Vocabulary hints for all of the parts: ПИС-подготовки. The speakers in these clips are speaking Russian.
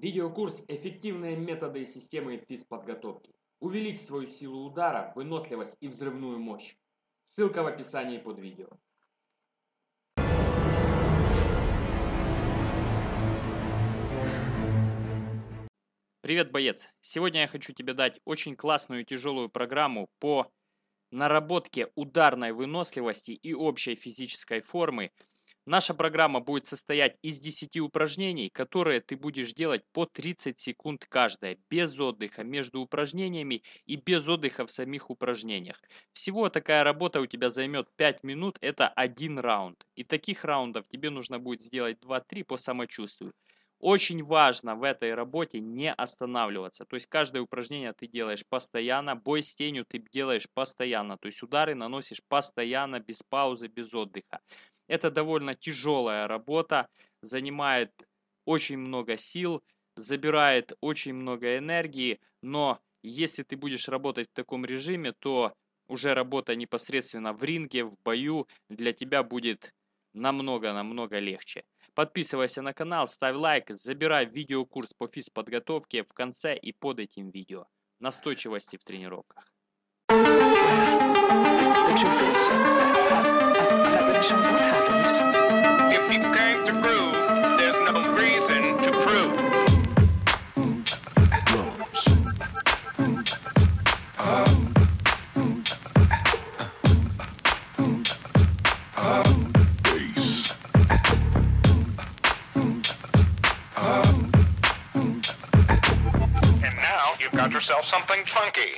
Видеокурс «Эффективные методы и системы ПИС-подготовки». Увеличь свою силу удара, выносливость и взрывную мощь. Ссылка в описании под видео. Привет, боец! Сегодня я хочу тебе дать очень классную и тяжелую программу по наработке ударной выносливости и общей физической формы. Наша программа будет состоять из 10 упражнений, которые ты будешь делать по 30 секунд каждая, без отдыха между упражнениями и без отдыха в самих упражнениях. Всего такая работа у тебя займет 5 минут, это один раунд. И таких раундов тебе нужно будет сделать 2-3 по самочувствию. Очень важно в этой работе не останавливаться. То есть каждое упражнение ты делаешь постоянно, бой с тенью ты делаешь постоянно. То есть удары наносишь постоянно, без паузы, без отдыха. Это довольно тяжелая работа, занимает очень много сил, забирает очень много энергии. Но если ты будешь работать в таком режиме, то уже работа непосредственно в ринге, в бою для тебя будет намного-намного легче. Подписывайся на канал, ставь лайк, забирай видеокурс по физподготовке в конце и под этим видео. Настойчивости в тренировках. Yourself something funky.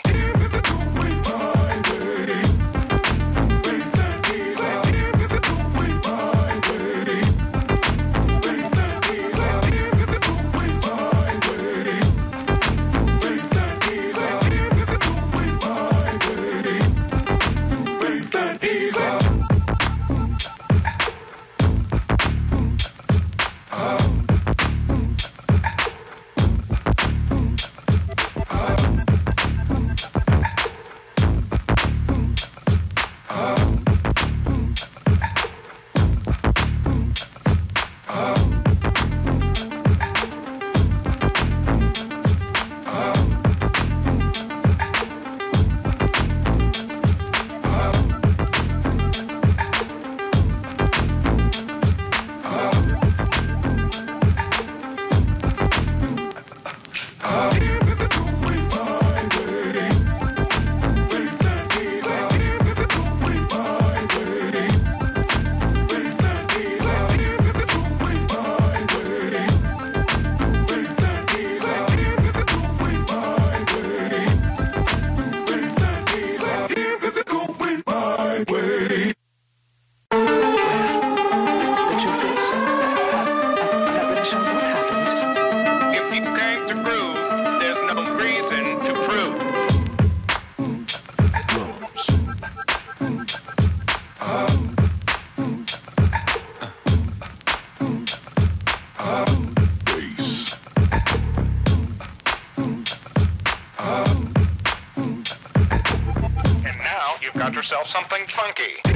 Yourself something funky.